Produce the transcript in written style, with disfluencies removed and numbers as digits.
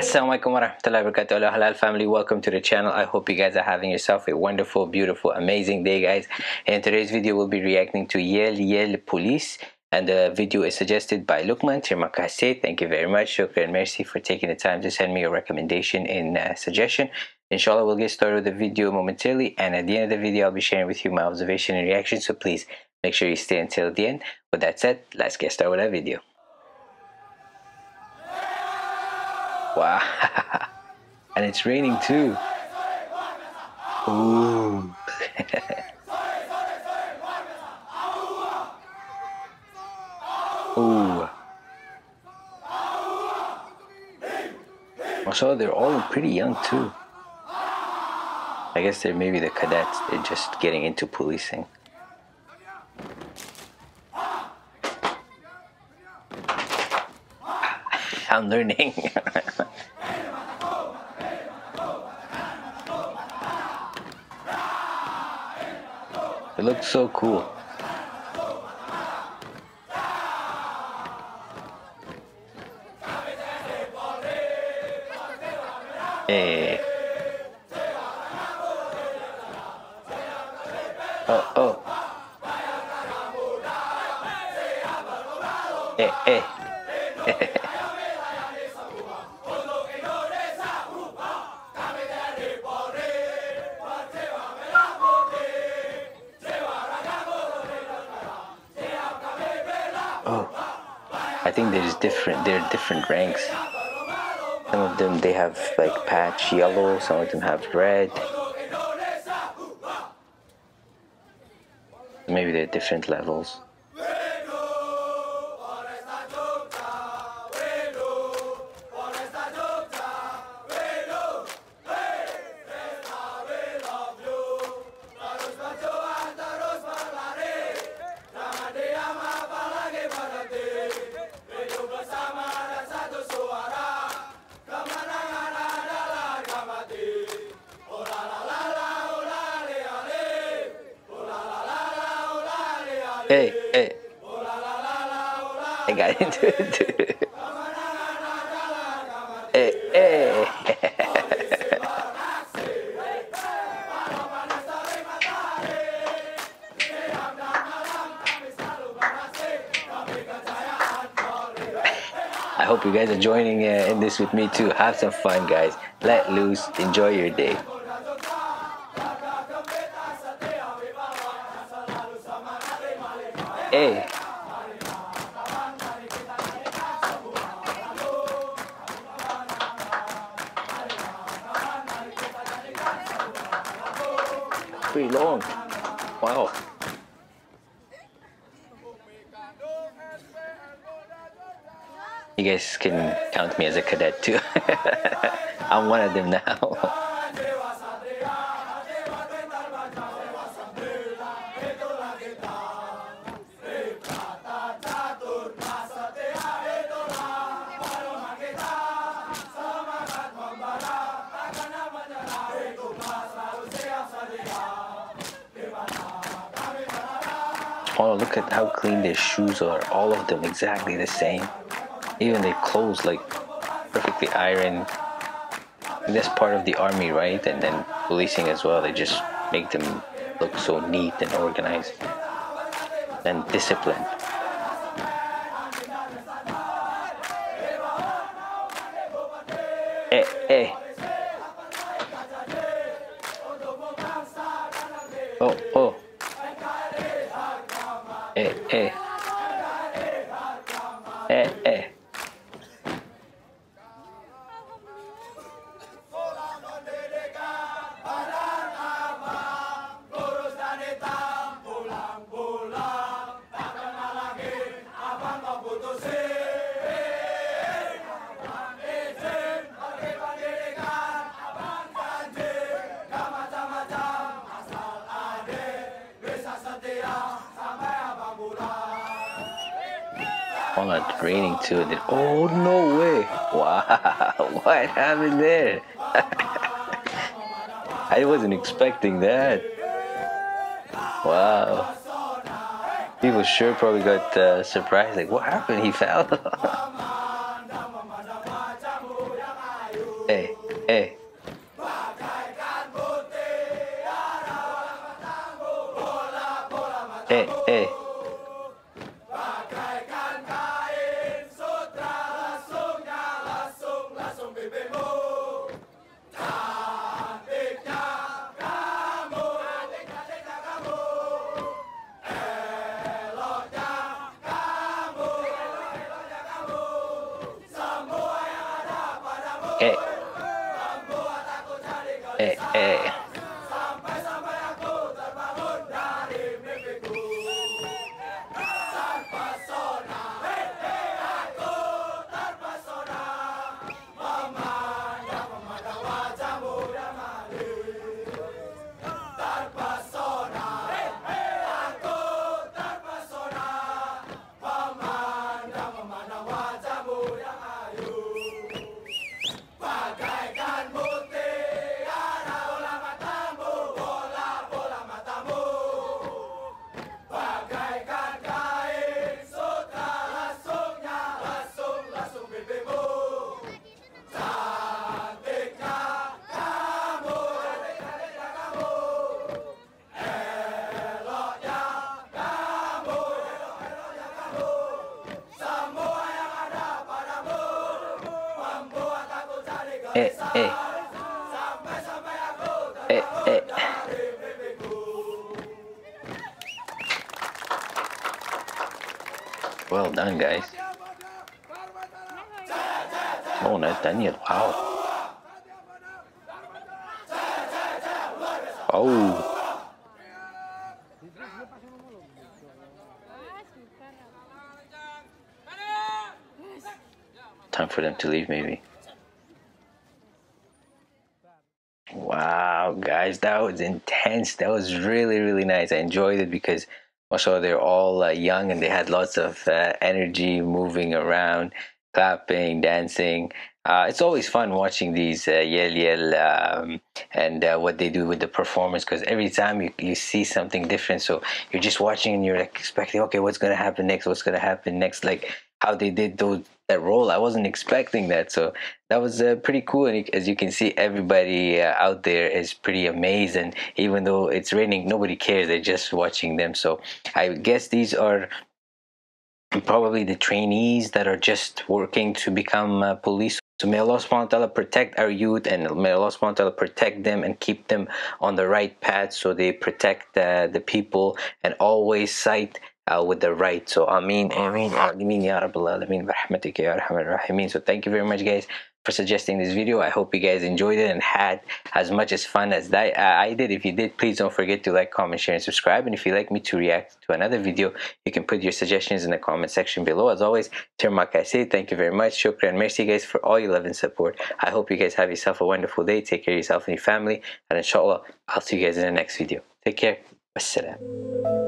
Assalamualaikum warahmatullahi wabarakatuh. Hello halal family, welcome to the channel. I hope you guys are having yourself a wonderful, beautiful, amazing day, guys. And in today's video we'll be reacting to Yel Yel Police, and the video is suggested by Lukman. Terima kasih, thank you very much. Shukran, merci for taking the time to send me your recommendation and suggestion. Inshallah, we'll get started with the video momentarily, and at the end of the video I'll be sharing with you my observation and reaction, so please make sure you stay until the end. With that said, let's get started with our video. Wow, and it's raining too. Ooh. Ooh. Also, they're all pretty young too. I guess they're maybe the cadets. They're just getting into policing. I'm learning. It looks so cool. Hey. Oh, oh. Hey, hey. Oh, I think there's different. There are different ranks. Some of them, they have like patch yellow, some of them have red. Maybe they're different levels. Hey, hey. I got into it too. Hey, hey. I hope you guys are joining in this with me too. Have some fun, guys. Let loose. Enjoy your day. Hey. Pretty long. Wow. You guys can count me as a cadet too. I'm one of them now. Oh, look at how clean their shoes are. All of them exactly the same. Even their clothes, like, perfectly ironed. That's part of the army, right? And then policing as well. They just make them look so neat and organized. And disciplined. Eh, eh. Oh, oh. Eh, eh. Eh, eh. Oh, it's raining too. Oh, no way. Wow, what happened there? I wasn't expecting that. Wow. People sure probably got surprised, like, what happened? He fell. Hey, hey. Hey, hey. Hey. Hey, hey. Hey, hey. Hey, hey. Well done, guys. Oh, Nathaniel, wow. Oh. Time for them to leave, maybe. Wow, guys, that was intense. That was really, really nice. I enjoyed it because also they're all young and they had lots of energy, moving around, clapping, dancing. It's always fun watching these Yel Yel and what they do with the performance, because every time you see something different. So you're just watching and you're like expecting, okay, what's going to happen next? What's going to happen next? Like how they did that role, I wasn't expecting that. So that was pretty cool. And as you can see, everybody out there is pretty amazed. And even though it's raining, nobody cares. They're just watching them. So I guess these are probably the trainees that are just working to become police. So may Allah subhanahu wa ta'ala protect our youth, and may Allah subhanahu wa ta'ala protect them and keep them on the right path, so they protect the people and always cite with the right. So Ameen, Ameen, Ameen, Ya Rabbal Alameen, Rahmatika Ya Arhamar Rahimin. So thank you very much, guys, for suggesting this video. I hope you guys enjoyed it and had as much as fun as I did. If you did, please don't forget to like, comment, share, and subscribe. And if you'd like me to react to another video, you can put your suggestions in the comment section below. As always, Termak, I say thank you very much. Shukran, merci, guys, for all your love and support. I hope you guys have yourself a wonderful day. Take care of yourself and your family, and inshallah I'll see you guys in the next video. Take care. Wassalam.